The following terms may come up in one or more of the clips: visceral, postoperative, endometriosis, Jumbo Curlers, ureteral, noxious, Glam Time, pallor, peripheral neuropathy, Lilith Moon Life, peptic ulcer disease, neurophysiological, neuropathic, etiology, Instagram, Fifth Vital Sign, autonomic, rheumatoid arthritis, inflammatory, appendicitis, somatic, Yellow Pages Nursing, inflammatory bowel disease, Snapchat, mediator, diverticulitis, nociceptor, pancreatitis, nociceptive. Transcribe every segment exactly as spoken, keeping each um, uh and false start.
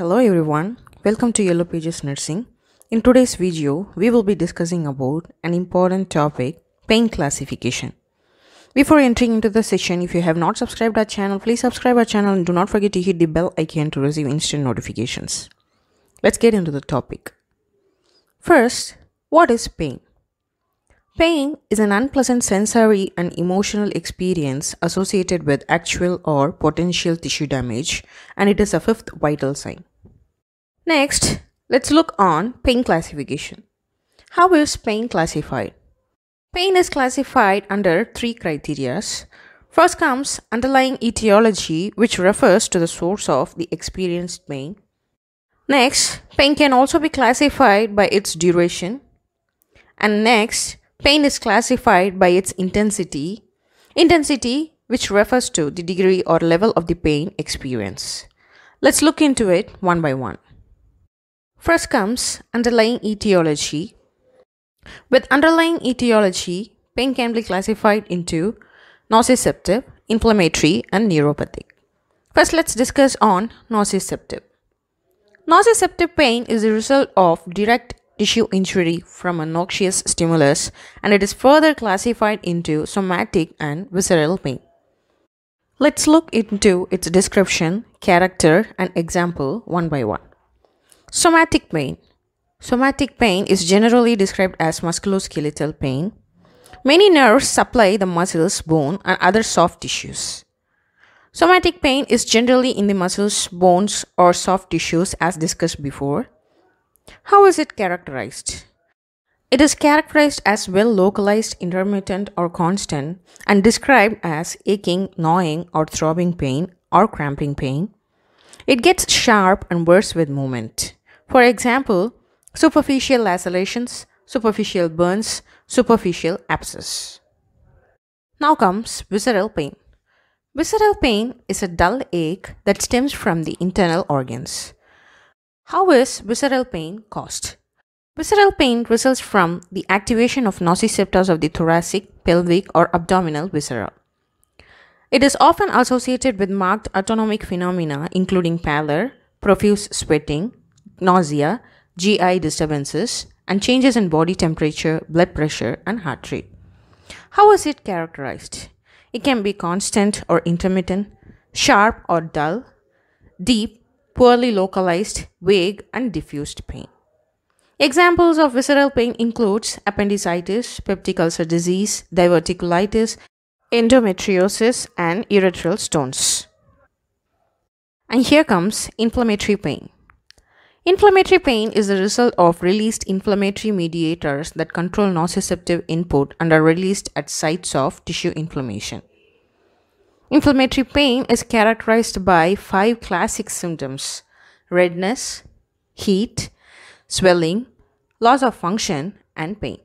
Hello everyone, welcome to Yellow Pages Nursing. In today's video, we will be discussing about an important topic, pain classification. Before entering into the session, if you have not subscribed our channel, please subscribe our channel and do not forget to hit the bell icon to receive instant notifications. Let's get into the topic. First, what is pain? Pain is an unpleasant sensory and emotional experience associated with actual or potential tissue damage, and it is a fifth vital sign. Next, let's look on pain classification. How is pain classified? Pain is classified under three criteria. First comes underlying etiology, which refers to the source of the experienced pain. Next, pain can also be classified by its duration. And next, pain is classified by its intensity. Intensity, which refers to the degree or level of the pain experience. Let's look into it one by one. First comes underlying etiology. With underlying etiology, pain can be classified into nociceptive, inflammatory, and neuropathic. First, let's discuss on nociceptive. Nociceptive pain is the result of direct tissue injury from a noxious stimulus, and it is further classified into somatic and visceral pain. Let's look into its description, character, and example one by one. Somatic pain. Somatic pain is generally described as musculoskeletal pain. Many nerves supply the muscles, bone, and other soft tissues. Somatic pain is generally in the muscles, bones, or soft tissues as discussed before. How is it characterized? It is characterized as well-localized, intermittent, or constant, and described as aching, gnawing, or throbbing pain or cramping pain. It gets sharp and worse with movement. For example, superficial lacerations, superficial burns, superficial abscess. Now comes visceral pain. Visceral pain is a dull ache that stems from the internal organs. How is visceral pain caused? Visceral pain results from the activation of nociceptors of the thoracic, pelvic, or abdominal viscera. It is often associated with marked autonomic phenomena including pallor, profuse sweating, nausea, G I disturbances, and changes in body temperature, blood pressure, and heart rate. How is it characterized? It can be constant or intermittent, sharp or dull, deep, poorly localized, vague, and diffused pain. Examples of visceral pain includes appendicitis, peptic ulcer disease, diverticulitis, endometriosis, and ureteral stones. And here comes inflammatory pain. Inflammatory pain is the result of released inflammatory mediators that control nociceptive input and are released at sites of tissue inflammation. Inflammatory pain is characterized by five classic symptoms: redness, heat, swelling, loss of function, and pain.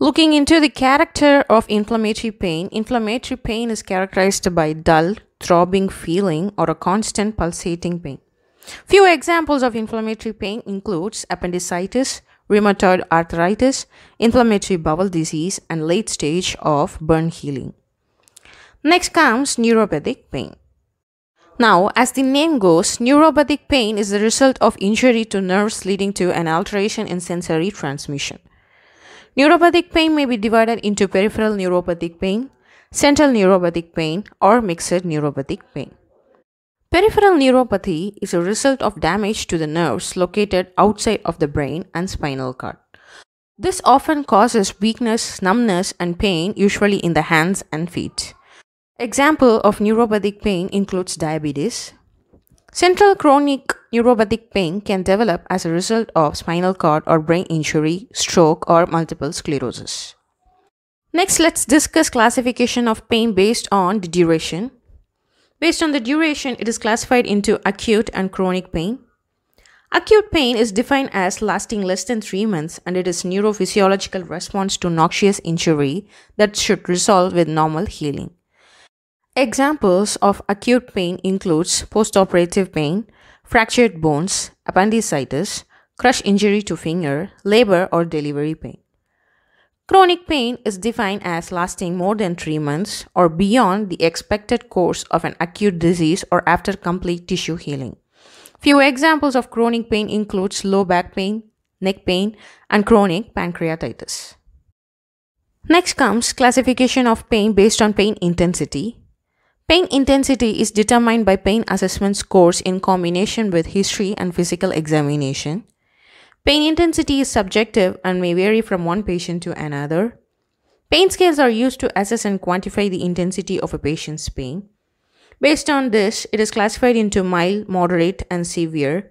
Looking into the character of inflammatory pain, inflammatory pain is characterized by dull, throbbing feeling or a constant pulsating pain. Few examples of inflammatory pain includes appendicitis, rheumatoid arthritis, inflammatory bowel disease, and late stage of burn healing. Next comes neuropathic pain. Now, as the name goes, neuropathic pain is the result of injury to nerves leading to an alteration in sensory transmission. Neuropathic pain may be divided into peripheral neuropathic pain, central neuropathic pain, or mixed neuropathic pain. Peripheral neuropathy is a result of damage to the nerves located outside of the brain and spinal cord. This often causes weakness, numbness, and pain, usually in the hands and feet. Example of neuropathic pain includes diabetes. Central chronic neuropathic pain can develop as a result of spinal cord or brain injury, stroke, or multiple sclerosis. Next, let's discuss classification of pain based on the duration. Based on the duration, it is classified into acute and chronic pain. Acute pain is defined as lasting less than three months, and it is neurophysiological response to noxious injury that should resolve with normal healing. Examples of acute pain includes postoperative pain, fractured bones, appendicitis, crush injury to finger, labor or delivery pain. Chronic pain is defined as lasting more than three months or beyond the expected course of an acute disease or after complete tissue healing. Few examples of chronic pain includes low back pain, neck pain, and chronic pancreatitis. Next comes classification of pain based on pain intensity. Pain intensity is determined by pain assessment scores in combination with history and physical examination. Pain intensity is subjective and may vary from one patient to another. Pain scales are used to assess and quantify the intensity of a patient's pain. Based on this, it is classified into mild, moderate, and severe.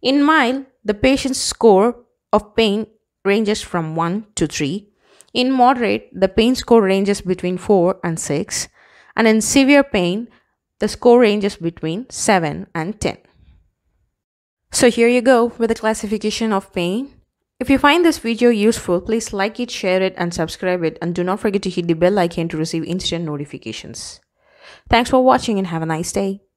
In mild, the patient's score of pain ranges from one to three. In moderate, the pain score ranges between four and six. And in severe pain, the score ranges between seven and ten. So here you go with the classification of pain. If you find this video useful, please like it, share it, and subscribe it, and do not forget to hit the bell icon to receive instant notifications. Thanks for watching and have a nice day.